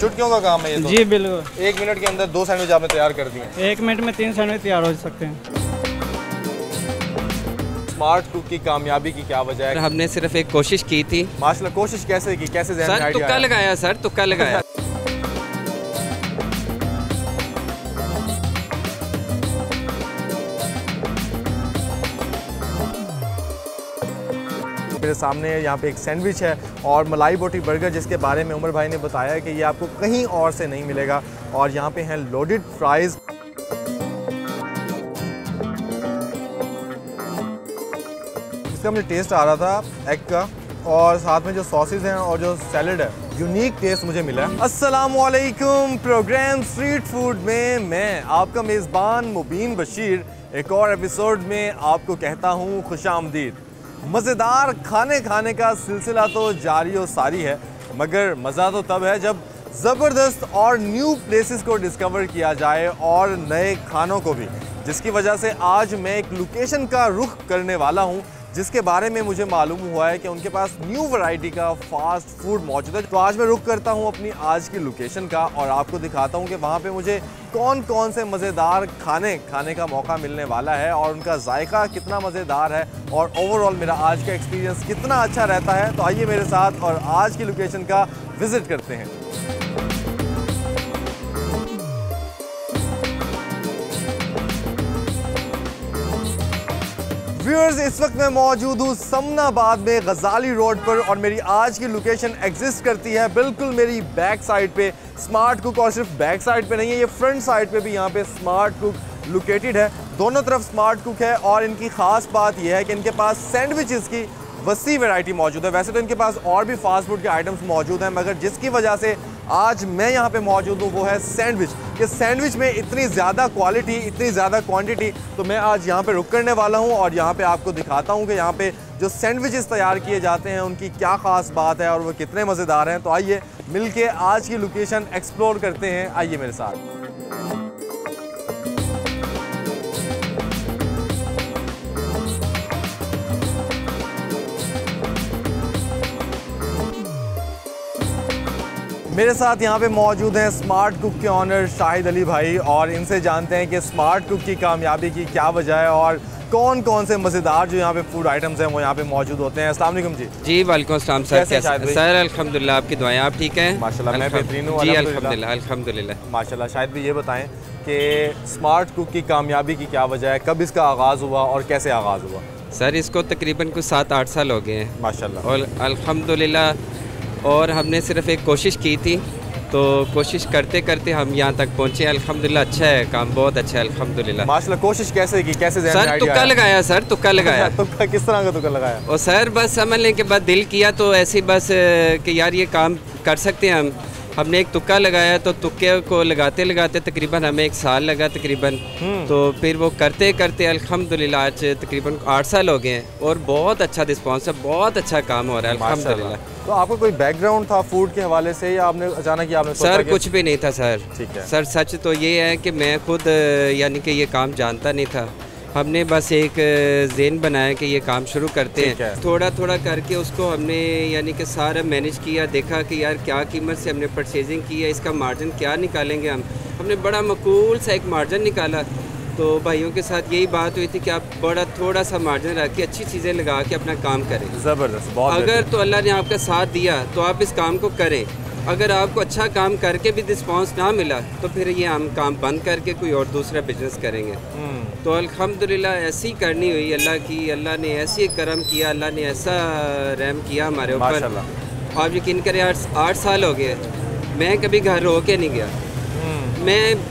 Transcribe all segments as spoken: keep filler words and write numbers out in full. चुटकियों का काम है ये तो। जी बिल्कुल, एक मिनट के अंदर दो सैंडविच आपने तैयार कर दिए। एक मिनट में तीन सैंडविच तैयार हो सकते हैं। स्मार्ट कुक की कामयाबी की क्या वजह है? हमने सिर्फ एक कोशिश की थी। माशाल्लाह, कोशिश कैसे की? कैसे सर, तुक्का लगाया सर, तुक्का लगाया। मेरे सामने यहाँ पे एक सैंडविच है और मलाई बोटी बर्गर, जिसके बारे में उमर भाई ने बताया कि ये आपको कहीं और से नहीं मिलेगा। और यहाँ पे हैं लोडेड फ्राइज। इसका मुझे टेस्ट आ रहा था एग का, और साथ में जो सॉसेज हैं और जो सैलड है, यूनिक टेस्ट मुझे मिला। अस्सलामुअलैकुम, प्रोग्राम स्ट्रीट फूड में मैं आपका मेज़बान मुबीन बशीर एक और एपिसोड में आपको कहता हूँ खुशामदीद। मज़ेदार खाने खाने का सिलसिला तो जारी और सारी है, मगर मज़ा तो तब है जब ज़बरदस्त और न्यू प्लेसेस को डिस्कवर किया जाए और नए खानों को भी, जिसकी वजह से आज मैं एक लोकेशन का रुख करने वाला हूं, जिसके बारे में मुझे मालूम हुआ है कि उनके पास न्यू वैरायटी का फास्ट फूड मौजूद है। तो आज मैं रुख करता हूं अपनी आज की लोकेशन का और आपको दिखाता हूं कि वहां पे मुझे कौन कौन से मज़ेदार खाने खाने का मौका मिलने वाला है और उनका जायका कितना मज़ेदार है और ओवरऑल मेरा आज का एक्सपीरियंस कितना अच्छा रहता है। तो आइए मेरे साथ और आज की लोकेशन का विज़िट करते हैं। व्यूअर्स, इस वक्त मैं मौजूद हूँ समनाबाद में गजाली रोड पर, और मेरी आज की लोकेशन एग्जिस्ट करती है बिल्कुल मेरी बैक साइड पे स्मार्ट कुक। और सिर्फ बैक साइड पे नहीं है, ये फ्रंट साइड पे भी यहाँ पे स्मार्ट कुक लोकेटेड है। दोनों तरफ स्मार्ट कुक है और इनकी ख़ास बात यह है कि इनके पास सैंडविचेस की वसी वैरायटी मौजूद है। वैसे तो इनके पास और भी फास्ट फूड के आइटम्स मौजूद हैं, मगर जिसकी वजह से आज मैं यहाँ पे मौजूद हूँ वो है सैंडविच। कि सैंडविच में इतनी ज़्यादा क्वालिटी, इतनी ज़्यादा क्वांटिटी। तो मैं आज यहाँ पे रुक करने वाला हूँ और यहाँ पे आपको दिखाता हूँ कि यहाँ पे जो सैंडविचेस तैयार किए जाते हैं उनकी क्या ख़ास बात है और वो कितने मज़ेदार हैं। तो आइए मिल के आज की लोकेशन एक्सप्लोर करते हैं, आइए मेरे साथ। मेरे साथ यहाँ पे मौजूद हैं स्मार्ट कुक के ऑनर शाहिद अली भाई, और इनसे जानते हैं कि स्मार्ट कुक की कामयाबी की क्या वजह है और कौन कौन से मज़ेदार जो यहाँ पे फूड आइटम्स हैं वो यहाँ पे मौजूद होते हैं। अस्सलाम वालेकुम जी। जी वालेकुम अस्सलाम सर। कैसे हैं सर? अल्हम्दुलिल्लाह, आपकी दुआएं। आप ठीक हैं? माशाल्लाह, मैं बेहतरीन हूँ। जी अल्हम्दुलिल्लाह, अल्हम्दुलिल्लाह माशाल्लाह। शाहिद भी ये बताएं कि स्मार्ट कुक की कामयाबी की क्या वजह है, कब इसका आगाज़ हुआ और कैसे आगाज़ हुआ? सर, इसको तकरीबन कुछ सात आठ साल हो गए हैं माशाल्लाह और अल्हम्दुलिल्लाह। और हमने सिर्फ एक कोशिश की थी, तो कोशिश करते करते हम यहाँ तक पहुँचे। अल्हम्दुलिल्लाह, अच्छा है काम, बहुत अच्छा है अल्हम्दुलिल्लाह माशाल्लाह। कोशिश कैसे की? कैसे सर? तुक्का लगाया सर, तुक्का लगाया। तुक्का किस तरह का तुक्का लगाया? और सर बस समझने के बाद दिल किया तो ऐसे बस कि यार ये काम कर सकते हैं हम। हमने एक तुक्का लगाया, तो तुक्के को लगाते लगाते तकरीबन हमें एक साल लगा तकरीबन। तो फिर वो करते करते अल्हम्दुलिल्लाह आज तकरीबन आठ साल हो गए हैं और बहुत अच्छा रिस्पॉन्स है, बहुत अच्छा काम हो रहा है अल्हम्दुलिल्लाह। तो आपको कोई बैकग्राउंड था फूड के हवाले से या आपने अचानक आपने सर कुछ भी नहीं था सर? ठीक है सर। सच तो ये है कि मैं खुद यानी कि ये काम जानता नहीं था। हमने बस एक जेन बनाया कि ये काम शुरू करते हैं है। थोड़ा थोड़ा करके उसको हमने यानी कि सारा मैनेज किया, देखा कि यार क्या कीमत से हमने परचेजिंग की है, इसका मार्जिन क्या निकालेंगे हम। हमने बड़ा मकूल सा एक मार्जिन निकाला, तो भाइयों के साथ यही बात हुई थी कि आप बड़ा थोड़ा सा मार्जिन रख के अच्छी चीज़ें लगा के अपना काम करें। ज़बरदस्त, बहुत अगर तो अल्लाह ने आपका साथ दिया तो आप इस काम को करें। अगर आपको अच्छा काम करके भी रिस्पॉन्स ना मिला तो फिर ये हम काम बंद करके कोई और दूसरा बिजनेस करेंगे। तो अल्हम्दुलिल्लाह ऐसी करनी हुई अल्लाह की, अल्लाह ने ऐसी करम किया, अल्लाह ने ऐसा रहम किया हमारे ऊपर। आप यकीन करें आठ साल हो गए, मैं कभी घर होके नहीं गया। मैं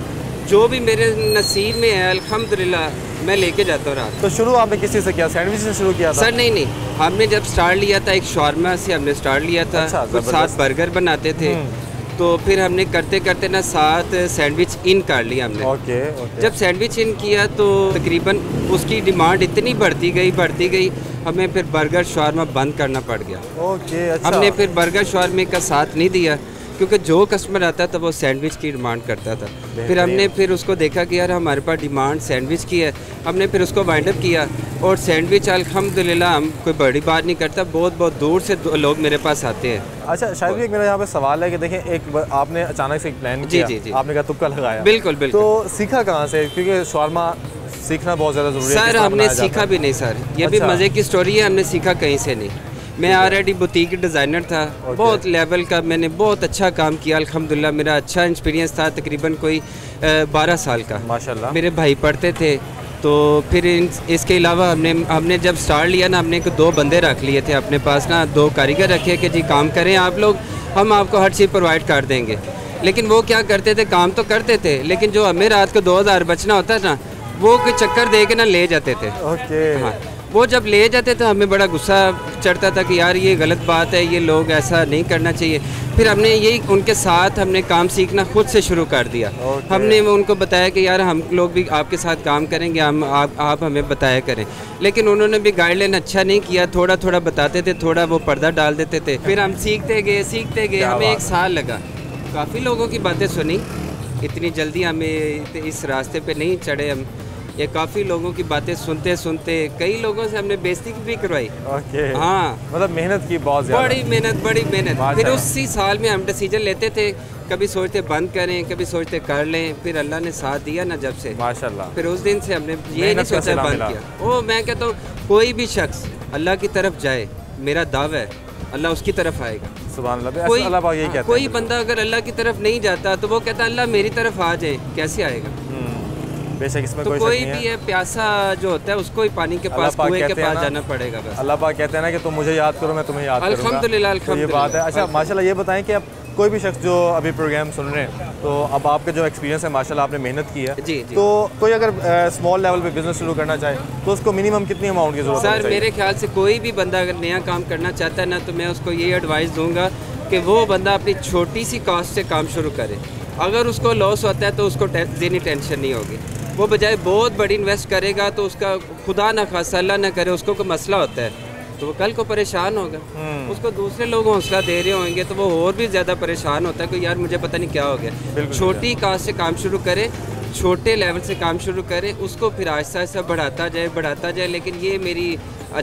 जो भी मेरे नसीब में है अल्हम्दुलिल्लाह मैं लेके जाता रहा। तो शुरू आपने किसी से किया? सैंडविच से शुरू किया था? सर नहीं नहीं, हमने जब स्टार्ट लिया था एक शॉर्मा से हमने स्टार्ट लिया था। अच्छा, कुछ साथ बर्गर बनाते थे, तो फिर हमने करते करते ना साथ सैंडविच इन कर लिया हमने। Okay, okay. जब सैंडविच इन किया तो तकरीबन उसकी डिमांड इतनी बढ़ती गई बढ़ती गई हमें फिर बर्गर शॉर्मा बंद करना पड़ गया। ओके, अच्छा। हमने फिर बर्गर शॉर्मे का साथ नहीं दिया, क्योंकि जो कस्टमर आता था वो सैंडविच की डिमांड करता था। फिर हमने फिर उसको देखा कि यार हमारे पास डिमांड सैंडविच की है, हमने फिर उसको वाइंड अप किया और सैंडविच अल्हम्दुलिल्लाह हम कोई बड़ी बात नहीं करता, बहुत बहुत दूर से लोग मेरे पास आते हैं। अच्छा शायद एक मेरा यहाँ पे सवाल है कि देखें एक आपने अचानक से एक प्लान किया, जी जी आपने कहा तुक्का लगाया, बिल्कुल बिल्कुल, तो सीखा कहाँ से? क्योंकि शौरमा सीखना बहुत ज़्यादा ज़रूरी है सर, हमने सीखा भी नहीं सर, ये भी मज़े की स्टोरी है, हमने सीखा कहीं से नहीं। मैं ऑलरेडी बुटीक डिज़ाइनर था, बहुत लेवल का मैंने बहुत अच्छा काम किया अल्हम्दुलिल्लाह, मेरा अच्छा एक्सपीरियंस था तकरीबन कोई बारह साल का माशाल्लाह। मेरे भाई पढ़ते थे तो फिर इन, इसके अलावा हमने हमने जब स्टार्ट लिया ना हमने दो बंदे रख लिए थे अपने पास ना, दो कारीगर रखे कि जी काम करें आप लोग, हम आपको हर चीज़ प्रोवाइड कर देंगे। लेकिन वो क्या करते थे, काम तो करते थे लेकिन जो हमें रात को दो हज़ार बचना होता ना वो कोई चक्कर दे के ना ले जाते थे। ओके हाँ, वो जब ले जाते थे हमें बड़ा गुस्सा चढ़ता था कि यार ये गलत बात है, ये लोग ऐसा नहीं करना चाहिए। फिर हमने यही उनके साथ हमने काम सीखना खुद से शुरू कर दिया। okay. हमने उनको बताया कि यार हम लोग भी आपके साथ काम करेंगे, हम आप आप हमें बताया करें। लेकिन उन्होंने भी गाइडलाइन अच्छा नहीं किया, थोड़ा थोड़ा बताते थे, थोड़ा वो पर्दा डाल देते थे। फिर हम सीखते गए सीखते गए, हमें एक साल लगा, काफ़ी लोगों की बातें सुनी, इतनी जल्दी हमें इस रास्ते पर नहीं चढ़े हम, ये काफ़ी लोगों की बातें सुनते सुनते कई लोगों से हमने बेइज्जती भी करवाई। ओके हाँ मतलब मेहनत की बहुत ज़्यादा, बड़ी मेहनत बड़ी मेहनत। फिर उसी साल में हम डिसीजन लेते थे, कभी सोचते बंद करें, कभी सोचते कर लें, फिर अल्लाह ने साथ दिया ना जब से माशाल्लाह, फिर उस दिन से हमने ये नहीं सोचा बंद किया। ओ मैं कहता हूँ कोई भी शख्स अल्लाह की तरफ जाए, मेरा दावा है अल्लाह उसकी तरफ आएगा। सुभान अल्लाह, कोई अल्लाह यही कहता है, कोई बंदा अगर अल्लाह की तरफ नहीं जाता तो वो कहता अल्लाह मेरी तरफ आ जाए, कैसे आएगा? बेशक इसमें तो कोई, कोई भी है, प्यासा जो होता है उसको ही पानी के पास, कुएं के पास जाना पड़ेगा। अल्लाह पाक कहते हैं ना कि तुम मुझे याद करो मैं तुम्हें याद करूंगा। अल्हम्दुलिल्लाह अल्हम्दुलिल्लाह, ये बात है। अच्छा माशाल्लाह ये बताएं कि अब कोई भी शख्स जो अभी प्रोग्राम सुन रहे हैं तो अब आपके जो एक्सपीरियंस है माशाल्लाह आपने मेहनत की है, जी जी, तो कोई अगर स्मॉल लेवल पे बिजनेस शुरू करना चाहे तो उसको मिनिमम कितनी अमाउंट की जरूरत है? सर मेरे ख्याल से कोई भी बंदा अगर नया काम करना चाहता है ना तो मैं उसको ये एडवाइस दूँगा कि वो बंदा अपनी छोटी सी कॉस्ट से काम शुरू करे। अगर उसको लॉस होता है तो उसको ज़हनी टेंशन नहीं होगी, वो बजाय बहुत बड़ी इन्वेस्ट करेगा तो उसका खुदा ना खासा अल्लाह ना करे उसको कोई मसला होता है तो वो कल को परेशान होगा, उसको दूसरे लोग हौसला दे रहे होंगे तो वो और भी ज़्यादा परेशान होता है कि यार मुझे पता नहीं क्या हो गया। छोटी कास्ट से काम शुरू करें, छोटे लेवल से काम शुरू करें, उसको फिर आहिस्ता आहिस्ता बढ़ाता जाए बढ़ाता जाए। लेकिन ये मेरी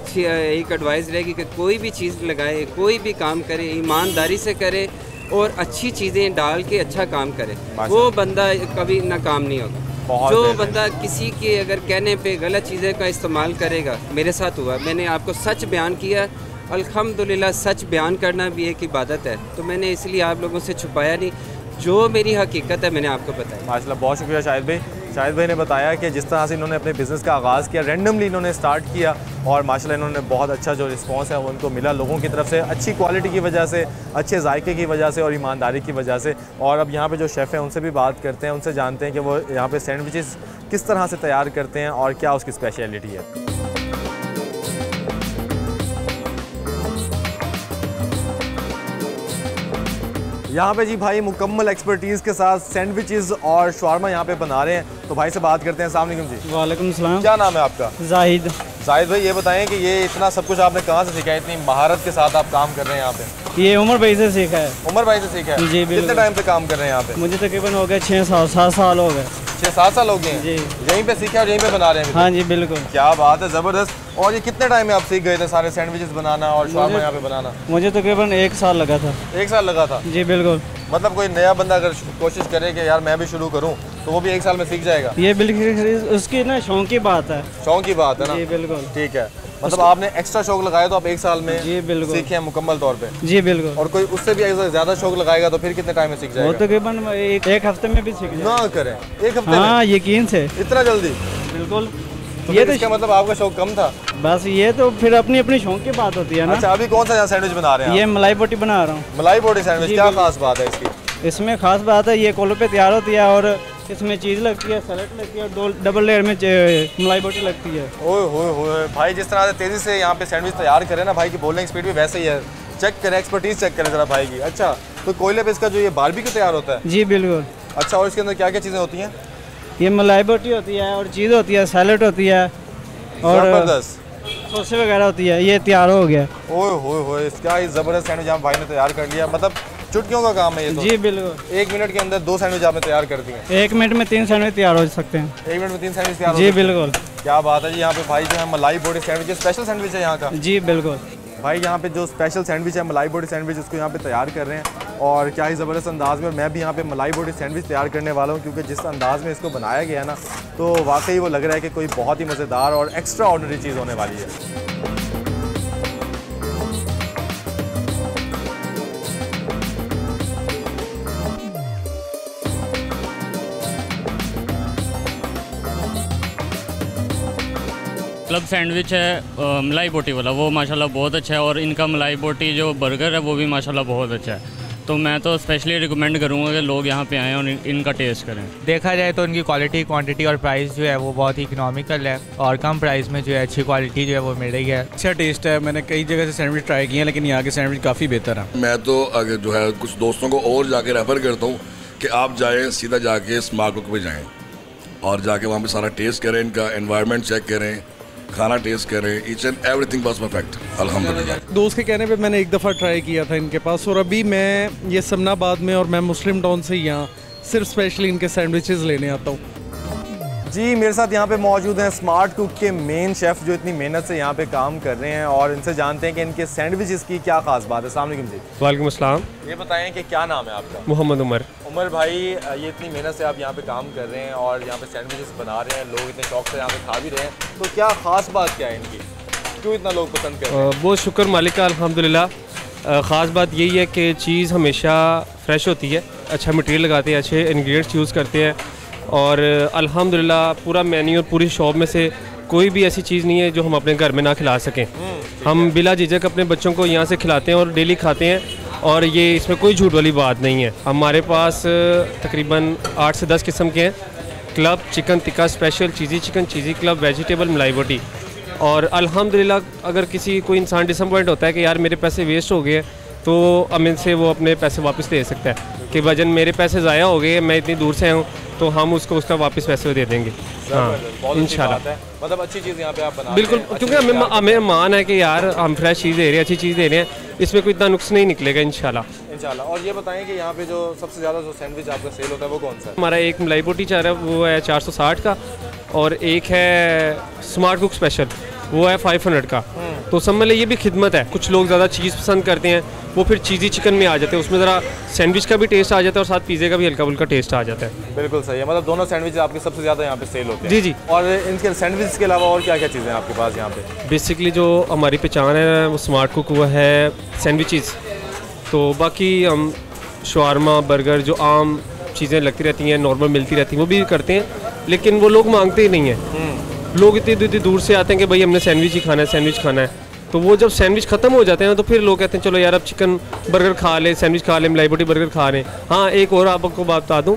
अच्छी एक एडवाइस रहेगी कि कोई भी चीज़ लगाए, कोई भी काम करे, ईमानदारी से करे और अच्छी चीज़ें डाल के अच्छा काम करे, वो बंदा कभी नाकाम नहीं होगा। जो बंदा किसी के अगर कहने पे गलत चीज़ें का इस्तेमाल करेगा, मेरे साथ हुआ, मैंने आपको सच बयान किया, अल्हम्दुलिल्लाह सच बयान करना भी एक इबादत है तो मैंने इसलिए आप लोगों से छुपाया नहीं, जो मेरी हकीकत है मैंने आपको बताया। माशाल्लाह बहुत शुक्रिया शाहिद भाई। शाहिद भाई ने बताया कि जिस तरह से इन्होंने अपने बिज़नेस का आगाज़ किया, रैंडमली इन्होंने स्टार्ट किया और माशाल्लाह इन्होंने बहुत अच्छा जो रिस्पांस है वो उनको मिला लोगों की तरफ से, अच्छी क्वालिटी की वजह से, अच्छे जायके की वजह से और ईमानदारी की वजह से। और अब यहाँ पे जो शेफ़ हैं उनसे भी बात करते हैं, उनसे जानते हैं कि वो यहाँ पर सैंडविचेस किस तरह से तैयार करते हैं और क्या उसकी स्पेशलिटी है। यहाँ पे जी भाई मुकम्मल एक्सपर्टीज़ के साथ सैंडविचेस और शवारमा यहाँ पे बना रहे हैं, तो भाई से बात करते हैं। अस्सलाम वालेकुम जी। वालेकुम सलाम। क्या नाम है आपका? जाहिद। जाहिद भाई ये बताएं कि ये इतना सब कुछ आपने कहाँ से सीखा है, इतनी महारत के साथ आप काम कर रहे हैं यहाँ पे? ये उमर भाई से सीखा है। उमर भाई से सीखा है जी। कितने टाइम से काम कर रहे हैं यहाँ पे? मुझे तकरीबन हो गए छः साल सात साल हो गए छः सात साल हो गए जी। यहीं पे सीखा और यहीं पे बना रहे हैं? हाँ जी बिल्कुल। क्या बात है, ज़बरदस्त। और ये कितने टाइम में आप सीख गए थे सारे सैंडविचेस बनाना और शवारमा यहाँ पे बनाना? मुझे तकरीबन एक साल लगा था। एक साल लगा था जी बिल्कुल। मतलब कोई नया बंदा अगर कोशिश करे कि यार मैं भी शुरू करूँ तो वो भी एक साल में सीख जाएगा? ये बिल्कुल उसकी ना शौक की बात है। शौक की बात है ना, बिल्कुल ठीक है। मतलब आपने एक्स्ट्रा शौक लगाया तो आप एक साल में जी बिल्कुल सीखे हैं मुकम्मल तौर पे? जी बिल्कुल। और कोई उससे भी ज्यादा शौक लगाएगा तो फिर कितने टाइम में सीख जाएगा? वो तकरीबन तो एक, एक हफ्ते में भी सीख जाएगा। ना करें एक हफ्ते? हाँ यकीन से इतना जल्दी? बिल्कुल। तो ये तो इसका मतलब आपका शौक कम था? बस ये तो फिर अपनी अपनी शौक की बात होती है ना। अच्छा अभी कौन सा सैंडविच बना रहे हैं? ये मलाई बोटी बना रहा हूँ। मलाई बोटी सैंडविच, क्या खास बात है इसकी? इसमें खास बात है ये कोलों पे तैयार होती है और इसमें चीज़ लगती है, सलाद लगती है और दो डबल लेयर में मलाई बोटी लगती है। ओए होए होए भाई जिस तरह से तेज़ी से यहाँ पे सैंडविच तैयार करें ना, भाई की बोलने की स्पीड भी वैसे ही है। चेक करें, एक्सपर्टीज़ चेक करें ज़रा भाई की। अच्छा तो कोयले पे इसका जो ये बारबेक्यू तैयार होता है? जी बिल्कुल। अच्छा और इसके अंदर क्या क्या चीज़ें होती हैं? ये मलाई बोटी होती है और चीज़ होती है, सैलड होती है और सोसे वगैरह होती है। ये तैयार हो गया। ओए होए होए, क्या ज़बरदस्त सैंडविच यहाँ भाई ने तैयार कर लिया। मतलब चुटकियों का काम है ये तो। जी बिल्कुल, एक मिनट के अंदर दो सैंडविच आपने तैयार कर दिए। एक मिनट में तीन सैंडविच तैयार हो सकते हैं। एक मिनट में तीन सैंडविच तैयार। जी बिल्कुल, क्या बात है जी। यहाँ पे भाई जो है मलाई बोटी सैंडविच स्पेशल सैंडविच है यहाँ का। जी बिल्कुल भाई, यहाँ पे जो स्पेशल सैंडविच है मलाई बोटी सैंडविच उसको यहाँ पे तैयार कर रहे हैं और क्या ही ज़बरदस्त अंदाज़ में। मैं भी यहाँ पे मलाई बोटी सैंडविच तैयार करने वाला हूँ क्योंकि जिस अंदाज़ में इसको बनाया गया है ना तो वाकई वो लग रहा है कि कोई बहुत ही मज़ेदार और एक्स्ट्रा ऑर्डिनरी चीज़ होने वाली है। क्लब सैंडविच है मलाई बोटी वाला, वो माशाल्लाह बहुत अच्छा है और इनका मलाई बोटी जो बर्गर है वो भी माशाल्लाह बहुत अच्छा है। तो मैं तो स्पेशली रिकमेंड करूंगा कि लोग यहाँ पे आएँ और इनका टेस्ट करें। देखा जाए तो इनकी क्वालिटी, क्वांटिटी और प्राइस जो है वो बहुत ही इकोनॉमिकल है और कम प्राइस में जो है अच्छी क्वालिटी जो है वो मिल रही है। अच्छा टेस्ट है, मैंने कई जगह से सैंडविच ट्राई किए हैं लेकिन यहाँ के सैंडविच काफ़ी बेहतर है। मैं तो अगर जो है कुछ दोस्तों को और जाके रेफर करता हूँ कि आप जाएँ, सीधा जाके स्मार्ट कुक पे जाएँ और जाके वहाँ पर सारा टेस्ट करें, इनका एनवायरनमेंट चेक करें, खाना टेस्ट करें, each and everything was perfect अल्हम्दुलिल्लाह। दोस्त के कहने पे मैंने एक दफ़ा ट्राई किया था इनके पास और अभी मैं ये समनाबाद में और मैं मुस्लिम टाउन से यहाँ सिर्फ स्पेशली इनके सैंडविचेस लेने आता हूँ। जी मेरे साथ यहाँ पे मौजूद हैं स्मार्ट कुक के मेन शेफ़ जो इतनी मेहनत से यहाँ पे काम कर रहे हैं और इनसे जानते हैं कि इनके सैंडविचेस की क्या खास बात है। अस्सलाम वालेकुम जी। वालेकुम अस्सलाम। ये बताएं कि क्या नाम है आपका? मोहम्मद उमर। उमर भाई, ये इतनी मेहनत से आप यहाँ पे काम कर रहे हैं और यहाँ पे सैंडविचेस बना रहे हैं, लोग इतने शौक से यहाँ पे खा भी रहे हैं, तो क्या ख़ास बात क्या है इनकी, क्यों इतना लोग पसंद कर रहे हैं? बहुत शुक्र मालिक का अल्हम्दुलिल्लाह। ख़ास बात यही है कि चीज़ हमेशा फ्रेश होती है, अच्छा मटेरियल लगाते हैं, अच्छे इन्ग्रीडियंट्स यूज़ करते हैं और अल्हम्दुलिल्लाह पूरा मेन्यू और पूरी शॉप में से कोई भी ऐसी चीज़ नहीं है जो हम अपने घर में ना खिला सकें। हम बिला झिझक अपने बच्चों को यहाँ से खिलाते हैं और डेली खाते हैं और ये इसमें कोई झूठ वाली बात नहीं है। हमारे पास तकरीबन आठ से दस किस्म के हैं, club chicken tikka special, cheesy chicken, cheesy club, vegetable, malai boti और अल्हम्दुलिल्लाह अगर किसी कोई इंसान डिसअपॉइंट होता है कि यार मेरे पैसे वेस्ट हो गए तो हम इनसे वो अपने पैसे वापस ले सकता है कि वजन मेरे पैसे ज़ाया हो गए, मैं इतनी दूर से आया हूँ, तो हम उसको उसका वापस पैसे दे देंगे। हाँ इंशाल्लाह, मतलब अच्छी चीज़ यहाँ पे आप बना बिल्कुल, क्योंकि हमें हमें मान है कि यार हम फ्रेश चीज़ दे रहे हैं, अच्छी चीज़ दे रहे हैं, इसमें कोई इतना नुकस नहीं निकलेगा इंशाल्लाह इंशाल्लाह। और ये बताएं कि यहाँ पे जो सबसे ज़्यादा जो सैंडविच आपका सेल होता है वो कौन सा है? हमारा एक मलाई बोटी चाह रहा है वो है चार सौ साठ का और एक है स्मार्ट कुक स्पेशल वो है फाइव हंड्रेड का। तो समझ लें ये भी खिदमत है। कुछ लोग ज़्यादा चीज़ पसंद करते हैं वो फिर चीज़ी चिकन में आ जाते हैं, उसमें ज़रा सैंडविच का भी टेस्ट आ जाता है और साथ पिज़्ज़े का भी हल्का फुल्का टेस्ट आ जाता है। बिल्कुल सही है, मतलब दोनों सैंडविच आपके सबसे ज़्यादा यहाँ पे सेल होते हैं। जी जी। और इनके सैंडविच के अलावा और क्या क्या चीज़ें हैं आपके पास यहाँ पे? बेसिकली जो हमारी पहचान है वो स्मार्ट कुक वो है सैंडविचेस, तो बाकी हम शवारमा, बर्गर जो आम चीज़ें लगती रहती हैं, नॉर्मल मिलती रहती हैं, वो भी करते हैं लेकिन वो लोग मांगते ही नहीं हैं। लोग इतनी इतनी दूर से आते हैं कि भाई हमने सैंडविच ही खाना है, सैंडविच खाना है, तो वो जब सैंडविच खत्म हो जाते हैं ना तो फिर लोग कहते हैं चलो यार अब चिकन बर्गर खा ले, सैंडविच खा ले, मलाई बोटी बर्गर खा लें। हाँ एक और आपको बात बता दूँ,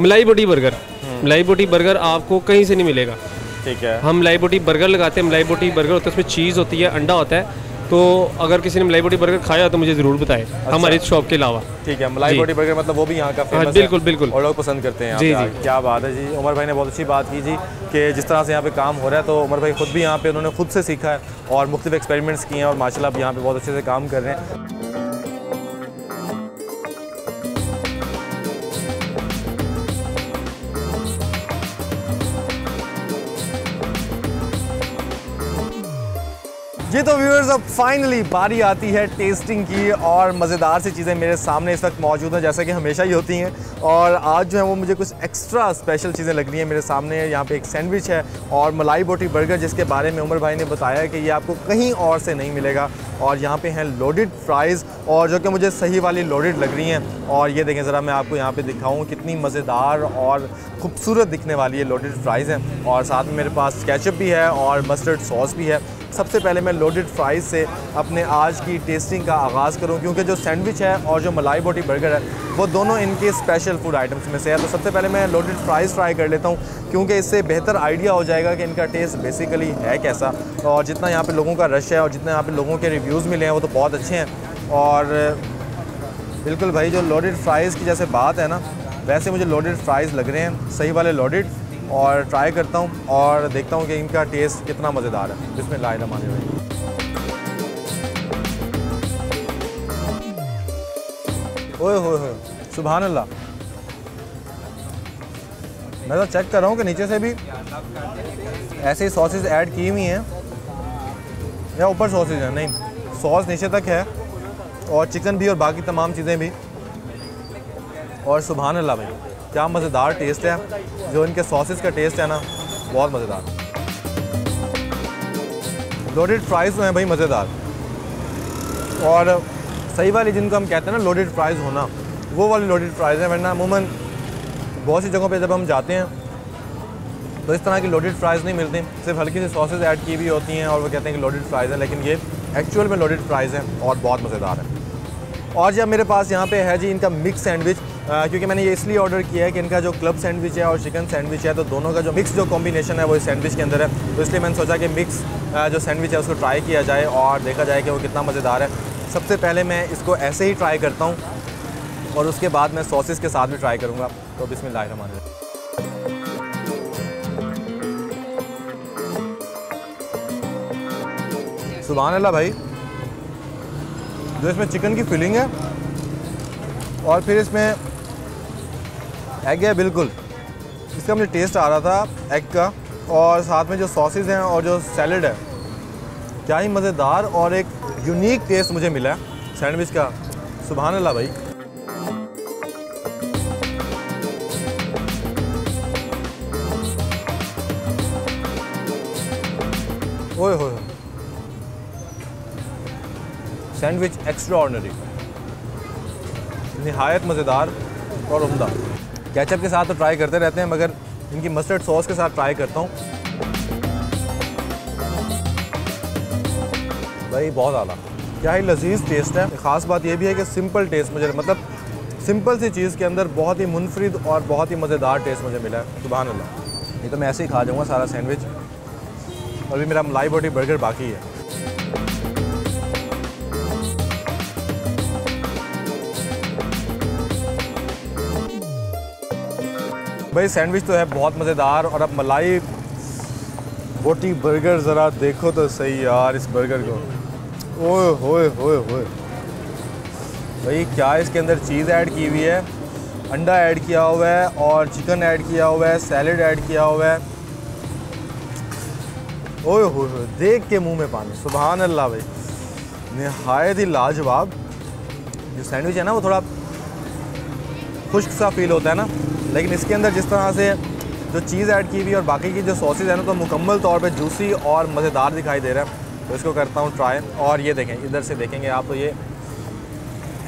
मलाई बोटी बर्गर, मलाई बोटी बर्गर आपको कहीं से नहीं मिलेगा। ठीक है, हम मलाई बोटी बर्गर लगाते हैं, मलाई बोटी बर्गर होता है, उसमें चीज़ होती है, अंडा होता है, तो अगर किसी ने मलाई बोटी बर्गर खाया तो मुझे ज़रूर बताएं। अच्छा। हमारे इस शॉप के अलावा ठीक है, मलाई बोटी बर्गर मतलब वो भी यहाँ का फेमस है। बिल्कुल बिल्कुल, और लोग पसंद करते हैं। जी जी, क्या बात है जी। उमर भाई ने बहुत अच्छी बात की जी कि जिस तरह से यहाँ पे काम हो रहा है तो उमर भाई खुद भी यहाँ पे उन्होंने खुद से सीखा है और मुख्तलिफ एक्सपेरिमेंट्स किए हैं और माशाल्लाह यहाँ पे बहुत अच्छे से काम कर रहे हैं। जी तो व्यूअर्स अब फाइनली बारी आती है टेस्टिंग की और मज़ेदार सी चीज़ें मेरे सामने इस वक्त मौजूद हैं जैसा कि हमेशा ही होती हैं और आज जो है वो मुझे कुछ एक्स्ट्रा स्पेशल चीज़ें लग रही हैं। मेरे सामने यहाँ पे एक सैंडविच है और मलाई बोटी बर्गर जिसके बारे में उमर भाई ने बताया कि ये आपको कहीं और से नहीं मिलेगा और यहाँ पे हैं लोडेड फ्राइज़ और जो कि मुझे सही वाली लोडेड लग रही हैं और ये देखें ज़रा मैं आपको यहाँ पे दिखाऊँ कितनी मज़ेदार और ख़ूबसूरत दिखने वाली ये लोडेड फ्राइज़ हैं और साथ में मेरे पास केचप भी है और मस्टर्ड सॉस भी है। सबसे पहले मैं लोडेड फ्राइज़ से अपने आज की टेस्टिंग का आगाज़ करूँ क्योंकि जो सैंडविच है और जो मलाई बोटी बर्गर है वो दोनों इनके स्पेशल फूड आइटम्स में से है। तो सबसे पहले मैं लोडेड फ्राइज़ ट्राई कर लेता हूँ क्योंकि इससे बेहतर आइडिया हो जाएगा कि इनका टेस्ट बेसिकली है कैसा और जितना यहाँ पे लोगों का रश है और जितने यहाँ पे लोगों के रिव्यूज़ मिले हैं वो तो बहुत अच्छे हैं। और बिल्कुल भाई जो लोडेड फ्राइज़ की जैसे बात है ना वैसे मुझे लोडेड फ्राइज़ लग रहे हैं, सही वाले लोडेड, और ट्राई करता हूँ और देखता हूँ कि इनका टेस्ट कितना मज़ेदार है। बिस्मिल्लाह रहमान रहीम। ओए हो सुभान अल्लाह। मैं तो चेक कर रहा हूँ कि नीचे से भी ऐसे ही सॉसेज ऐड की हुई हैं या ऊपर सॉसेज हैं। नहीं, सॉस नीचे तक है और चिकन भी और बाकी तमाम चीज़ें भी। और सुभान अल्लाह भाई, क्या मज़ेदार टेस्ट है जो इनके सॉसेज का टेस्ट है ना, बहुत मज़ेदार। लोडेड फ्राइज़ हैं भाई मज़ेदार, और सही वाली जिनको हम कहते हैं ना लोडेड फ्राइज़ होना, वो वाली लोडेड फ्राइज़ है। वरना अमूमन बहुत सी जगहों पे जब हम जाते हैं तो इस तरह की लोडेड फ्राइज़ नहीं मिलती, सिर्फ हल्की सी सॉसेज ऐड की भी होती हैं और वो कहते हैं कि लोडेड फ्राइज़ है, लेकिन ये एक्चुअल में लोडेड फ्राइज़ हैं और बहुत मज़ेदार है। और जब मेरे पास यहाँ पे है जी इनका मिक्स सैंडविच, क्योंकि मैंने ये इसलिए ऑर्डर किया है कि इनका जो क्लब सैंडविच है और चिकन सैंडविच है, तो दोनों का जो मिक्स जो कॉम्बिनेशन है वो इस सैंडविच के अंदर है। तो इसलिए मैंने सोचा कि मिक्स जो सैंडविच है उसको ट्राई किया जाए और देखा जाए कि वो कितना मज़ेदार है। सबसे पहले मैं इसको ऐसे ही ट्राई करता हूँ और उसके बाद मैं सॉसेस के साथ भी ट्राई करूँगा। तो बिस्मिल्लाहिर्रहमानिर्रहीम। सुभान अल्लाह भाई, जो इसमें चिकन की फिलिंग है और फिर इसमें एग है, बिल्कुल इसका मुझे टेस्ट आ रहा था एग का, और साथ में जो सॉसेज हैं और जो सैलड है, क्या ही मज़ेदार और एक यूनिक टेस्ट मुझे मिला है सैंडविच का। सुभान अल्लाह भाई। ओए होए, सैंडविच एक्स्ट्रा ऑर्डनरी, नहायत मज़ेदार और उम्दा। केचप के साथ तो ट्राई करते रहते हैं, मगर इनकी मस्टर्ड सॉस के साथ ट्राई करता हूँ भाई, बहुत आला, क्या ही लजीज टेस्ट है। ख़ास बात यह भी है कि सिंपल टेस्ट मुझे, मतलब सिंपल सी चीज़ के अंदर बहुत ही मुनफरिद और बहुत ही मज़ेदार टेस्ट मुझे मिला है। सुभान अल्लाह, ये तो मैं ऐसे ही खा जाऊँगा सारा सैंडविच। और भी मेरा मलाई बोटी बर्गर बाकी है। भाई सैंडविच तो है बहुत मज़ेदार, और अब मलाई बोटी बर्गर ज़रा देखो तो सही यार इस बर्गर को। ओए होए होए होए भाई, क्या इसके अंदर चीज़ ऐड की हुई है, अंडा ऐड किया हुआ है और चिकन ऐड किया हुआ है, सैलेड ऐड किया हुआ है। ओए होए होए, देख के मुंह में पानी। सुभान अल्लाह भाई, नहायत ही लाजवाब जो सैंडविच है ना, वो थोड़ा खुश्क सा फील होता है ना, लेकिन इसके अंदर जिस तरह से जो चीज़ ऐड की हुई और बाकी की जो सॉसेज है ना, तो मुकम्मल तौर पे जूसी और मज़ेदार दिखाई दे रहा है। तो इसको करता हूँ ट्राई। और ये देखें, इधर से देखेंगे आप तो ये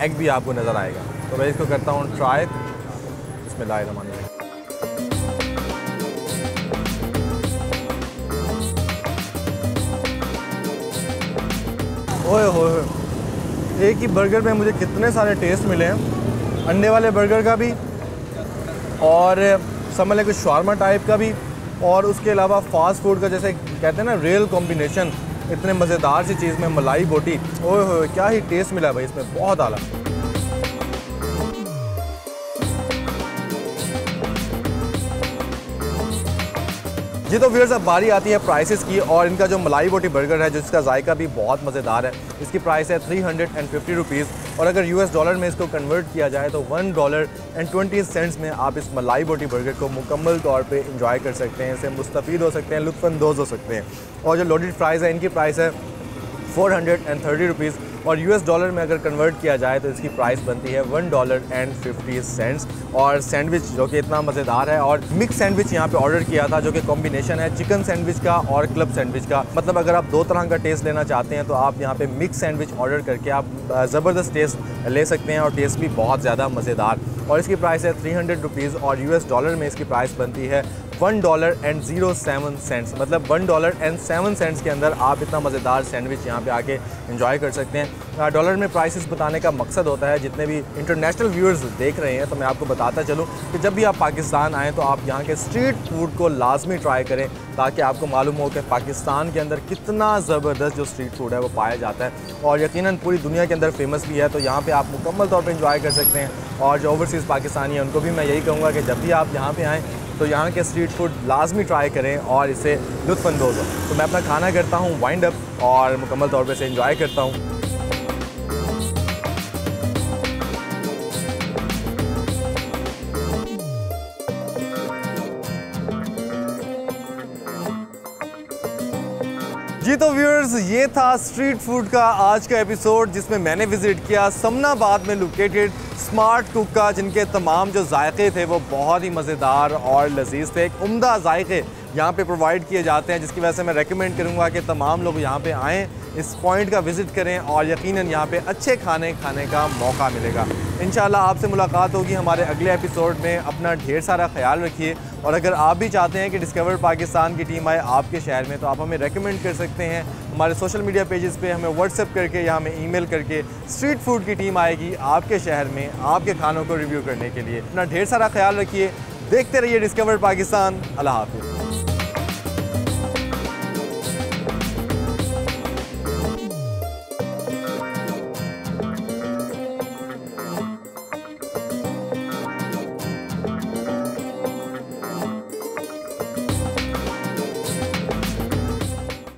एग भी आपको नज़र आएगा। तो मैं इसको करता हूँ ट्राई। बिस्मिल्लाहिर्रहमानिर्रहीम। ओए होए, एक ही बर्गर में मुझे कितने सारे टेस्ट मिले हैं। अंडे वाले बर्गर का भी, और समझ लें कुछ शार्मा टाइप का भी, और उसके अलावा फास्ट फूड का, जैसे कहते हैं ना रियल कॉम्बिनेशन, इतने मज़ेदार सी चीज़ में मलाई बोटी। ओए होए, क्या ही टेस्ट मिला भाई इसमें, बहुत आला। ये तो व्यूअर्स, अब बारी आती है प्राइसेस की, और इनका जो मलाई बोटी बर्गर है जिसका जायका भी बहुत मज़ेदार है, इसकी प्राइस है three hundred and fifty rupees. और अगर यूएस डॉलर में इसको कन्वर्ट किया जाए तो one dollar and twenty cents में आप इस मलाई बोटी बर्गर को मुकम्मल तौर पे इंजॉय कर सकते हैं, इससे मुस्तफ़ीद हो सकते हैं, लुत्फ़अंदोज़ हो सकते हैं। और जो लोडेड फ्राइज़ है, इनकी प्राइस है four hundred and thirty rupees, और यूएस डॉलर में अगर कन्वर्ट किया जाए तो इसकी प्राइस बनती है one dollar and fifty cents. और सैंडविच जो कि इतना मज़ेदार है, और मिक्स सैंडविच यहाँ पे ऑर्डर किया था, जो कि कॉम्बिनेशन है चिकन सैंडविच का और क्लब सैंडविच का। मतलब अगर आप दो तरह का टेस्ट लेना चाहते हैं तो आप यहाँ पे मिक्स सैंडविच ऑर्डर करके आप ज़बरदस्त टेस्ट ले सकते हैं, और टेस्ट भी बहुत ज़्यादा मज़ेदार। और इसकी प्राइस है थ्री हंड्रेड रुपीज़, और यूएस डॉलर में इसकी प्राइस बनती है one dollar and zero seven cents. मतलब one dollar and seven cents के अंदर आप इतना मज़ेदार सैंडविच यहाँ पे आके एंजॉय कर सकते हैं। डॉलर में प्राइसेस बताने का मकसद होता है, जितने भी इंटरनेशनल व्यूअर्स देख रहे हैं तो मैं आपको बताता चलूँ कि जब भी आप पाकिस्तान आएँ तो आप यहाँ के स्ट्रीट फूड को लाजमी ट्राई करें, ताकि आपको मालूम हो कि पाकिस्तान के अंदर कितना ज़बरदस्त जो स्ट्रीट फूड है वो पाया जाता है, और यकीनन पूरी दुनिया के अंदर फेमस भी है। तो यहाँ पर आप मुकम्मल तौर पर इंजॉय कर सकते हैं। और जो ओवरसीज़ पाकिस्तानी हैं उनको भी मैं यही कहूँगा कि जब भी आप यहाँ पर आएँ तो यहाँ के स्ट्रीट फूड लाजमी ट्राई करें और इसे लुत्फ़अंदोज़ हो। तो मैं अपना खाना करता हूँ वाइंड अप और मुकम्मल तौर पे इसे एंजॉय करता हूँ। जी तो व्यूअर्स, ये था स्ट्रीट फूड का आज का एपिसोड जिसमें मैंने विज़िट किया समनाबाद में लोकेटेड स्मार्ट कुक का, जिनके तमाम जो जायके थे वो बहुत ही मज़ेदार और लजीज थे। एक उम्दा जायके यहाँ पे प्रोवाइड किए जाते हैं, जिसकी वजह से मैं रेकमेंड करूँगा कि तमाम लोग यहाँ पे आएँ, इस पॉइंट का विज़िट करें और यकीनन यहाँ पे अच्छे खाने खाने का मौका मिलेगा। इंशाल्लाह आपसे मुलाकात होगी हमारे अगले एपिसोड में। अपना ढेर सारा ख्याल रखिए और अगर आप भी चाहते हैं कि डिस्कवर पाकिस्तान की टीम आए आपके शहर में तो आप हमें रेकमेंड कर सकते हैं। हमारे सोशल मीडिया पेजेस पे हमें व्हाट्सएप करके या हमें ईमेल करके स्ट्रीट फूड की टीम आएगी आपके शहर में आपके खानों को रिव्यू करने के लिए। अपना ढेर सारा ख्याल रखिए, देखते रहिए डिस्कवर पाकिस्तान। अल्लाह हाफ़िज़।